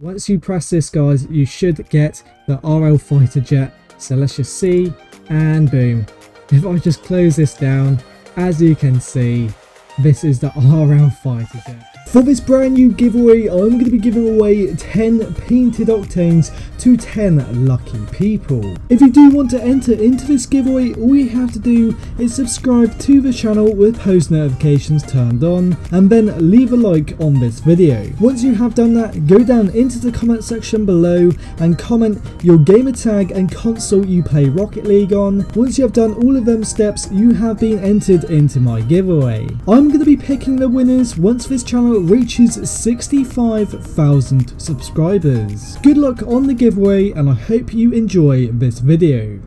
Once you press this, guys, you should get the RL Fighter Jet. So let's just see, and boom. If I just close this down, as you can see, this is the RL Fighter Jet. For this brand new giveaway, I'm going to be giving away 10 painted octanes to 10 lucky people. If you do want to enter into this giveaway, all you have to do is subscribe to the channel with post notifications turned on, and then leave a like on this video. Once you have done that, go down into the comment section below and comment your gamer tag and console you play Rocket League on. Once you have done all of them steps, you have been entered into my giveaway. I'm going to be picking the winners once this channel reaches 65,000 subscribers. Good luck on the giveaway, and I hope you enjoy this video.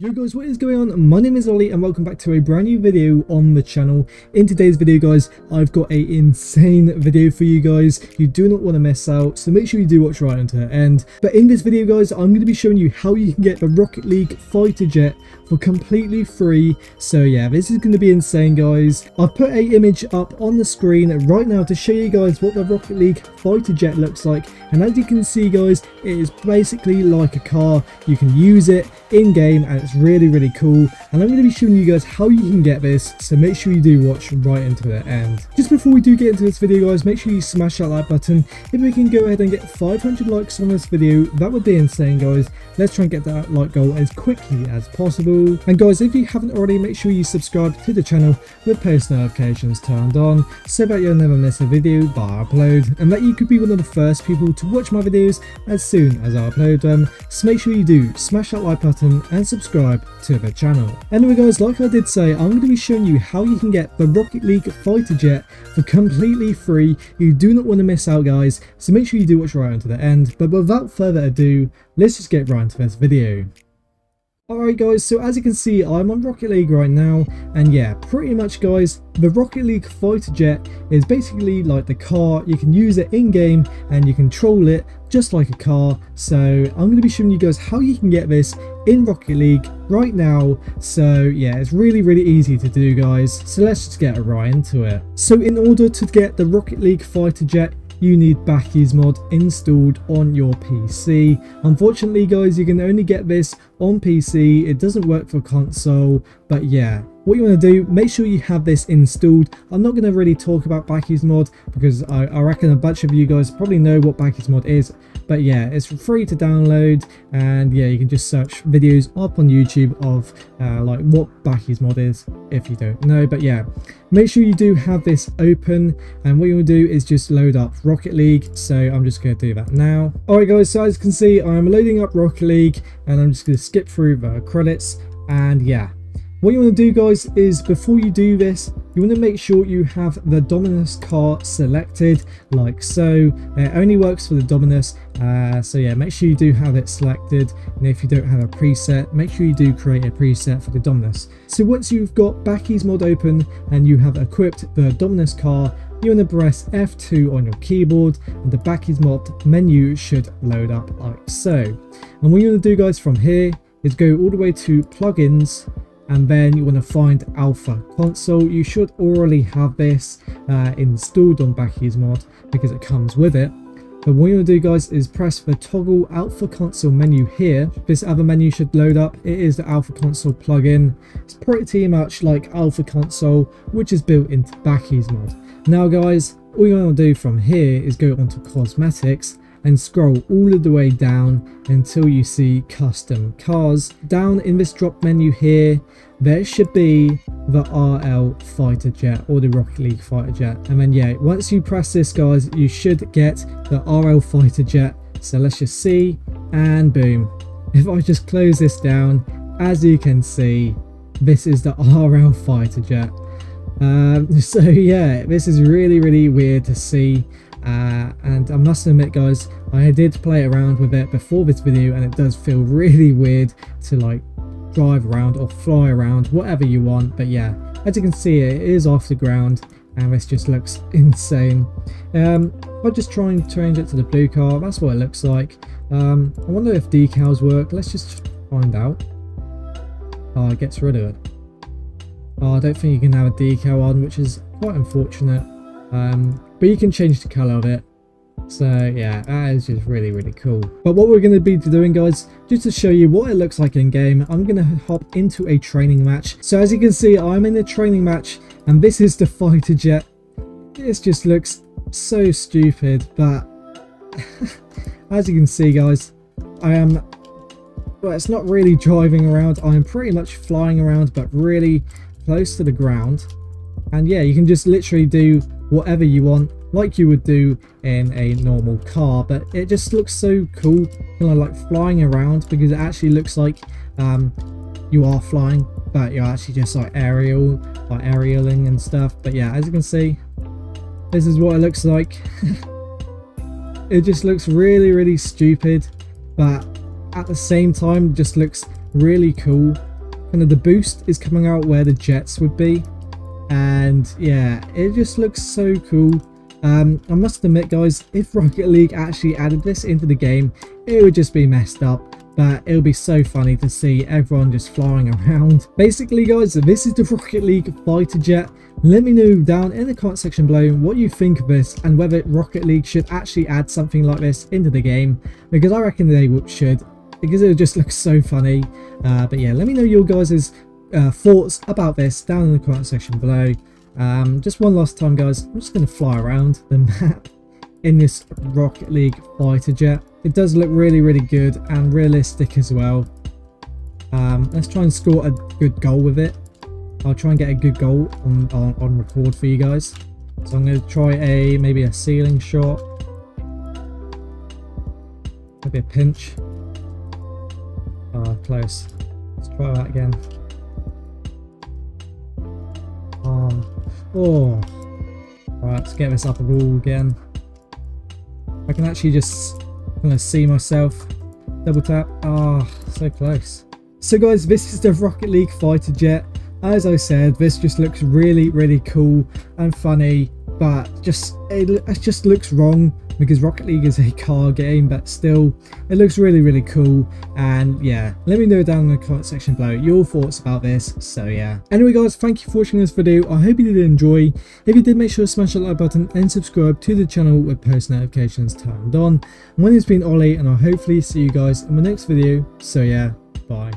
Yo guys, what is going on? My name is Ollie and welcome back to a brand new video on the channel. In today's video, guys, I've got an insane video for you guys. You do not want to miss out, so make sure you do watch right until the end. But in this video, guys, I'm going to be showing you how you can get the Rocket League Fighter Jet for completely free. So yeah, this is going to be insane, guys. I've put an image up on the screen right now to show you guys what the Rocket League Fighter Jet looks like. And as you can see, guys, it is basically like a car. You can use it in game and it's really cool, and I'm going to be showing you guys how you can get this, so make sure you do watch right until the end. Just before we do get into this video, guys, make sure you smash that like button. If we can go ahead and get 500 likes on this video, that would be insane, guys. Let's try and get that like goal as quickly as possible. And guys, if you haven't already, make sure you subscribe to the channel with post notifications turned on so that you'll never miss a video that I upload, and that you could be one of the first people to watch my videos as soon as I upload them. So make sure you do smash that like button and subscribe to the channel. Anyway, guys, like I did say, I'm going to be showing you how you can get the Rocket League Fighter Jet for completely free. You do not want to miss out, guys, so make sure you do watch right on to the end. But without further ado, let's just get right into this video. Alright guys, so as you can see, I'm on Rocket League right now, and yeah, pretty much, guys, the Rocket League Fighter Jet is basically like the car. You can use it in game and you control it just like a car. So I'm going to be showing you guys how you can get this in Rocket League right now. So yeah, it's really easy to do, guys, so let's just get right into it. So in order to get the Rocket League Fighter Jet, you need BakkesMod installed on your PC. Unfortunately, guys, you can only get this on PC. It doesn't work for console, but yeah, what you want to do, make sure you have this installed. I'm not going to really talk about BakkesMod because I reckon a bunch of you guys probably know what BakkesMod is. But yeah, it's free to download, and yeah, you can just search videos up on YouTube of like what BakkesMod is if you don't know. But yeah, make sure you do have this open, and what you want to do is just load up Rocket League. So I'm just going to do that now. Alright guys, so as you can see, I'm loading up Rocket League, and I'm just going to skip through the credits. And yeah, what you want to do, guys, is before you do this, you want to make sure you have the Dominus car selected, like so. It only works for the Dominus, so yeah, make sure you do have it selected. And if you don't have a preset, make sure you do create a preset for the Dominus. So once you've got BakkesMod open and you have equipped the Dominus car, you want to press F2 on your keyboard, and the BakkesMod menu should load up like so. And what you want to do, guys, from here is go all the way to plugins, and then you want to find Alpha Console. You should already have this installed on BakkesMod because it comes with it. But what you want to do, guys, is press the toggle Alpha Console menu here. This other menu should load up. It is the Alpha Console plugin. It's pretty much like Alpha Console, which is built into BakkesMod. Now, guys, all you want to do from here is go onto Cosmetics and scroll all of the way down until you see custom cars. Down in this drop menu here, there should be the RL Fighter Jet or the Rocket League Fighter Jet. And then yeah, once you press this, guys, you should get the RL Fighter Jet. So let's just see, and boom. If I just close this down, as you can see, this is the RL Fighter Jet. So yeah, this is really weird to see. And I must admit, guys, I did play around with it before this video, and it does feel really weird to like drive around or fly around, whatever you want. But yeah, as you can see, it is off the ground, and this just looks insane. I'll just try and change it to the blue car. That's what it looks like. I wonder if decals work. Let's just find out. Oh, it gets rid of it. Oh, I don't think you can have a decal on, which is quite unfortunate. But you can change the colour of it. So yeah, that is just really, really cool. But what we're going to be doing, guys, just to show you what it looks like in game, I'm going to hop into a training match. So as you can see, I'm in a training match, and this is the fighter jet. This just looks so stupid, but as you can see, guys, I am, well, it's not really driving around. I'm pretty much flying around, but really close to the ground. And yeah, you can just literally do whatever you want, like you would do in a normal car, but it just looks so cool, kind of like flying around, because it actually looks like you are flying, but you're actually just like aerial, like aerialing and stuff. But yeah, as you can see, this is what it looks like. It just looks really, really stupid, but at the same time just looks really cool. Kind of the boost is coming out where the jets would be, and yeah, it just looks so cool. I must admit, guys, if Rocket League actually added this into the game, it would just be messed up, but it would be so funny to see everyone just flying around. Basically, guys, this is the Rocket League fighter jet. Let me know down in the comment section below what you think of this, and whether Rocket League should actually add something like this into the game, because I reckon they should, because it would just look so funny. But yeah, let me know your guys' thoughts about this down in the comment section below. Just one last time, guys, I'm just going to fly around the map in this Rocket League fighter jet. It does look really, really good and realistic as well. Let's try and score a good goal with it. I'll try and get a good goal on record for you guys. So I'm going to try a maybe a ceiling shot, maybe a pinch. Oh, close. Let's try that again. Oh, right, let's get this up a ball again. I can actually just kind of see myself. Double tap. Ah, oh, so close. So, guys, this is the Rocket League fighter jet. As I said, this just looks really, really cool and funny, but just it just looks wrong, because Rocket League is a car game, but still it looks really, really cool. And yeah, let me know down in the comment section below your thoughts about this. So yeah, anyway, guys, thank you for watching this video. I hope you did enjoy. If you did, make sure to smash that like button and subscribe to the channel with post notifications turned on. My name's been Ollie, and I'll hopefully see you guys in my next video. So yeah, bye.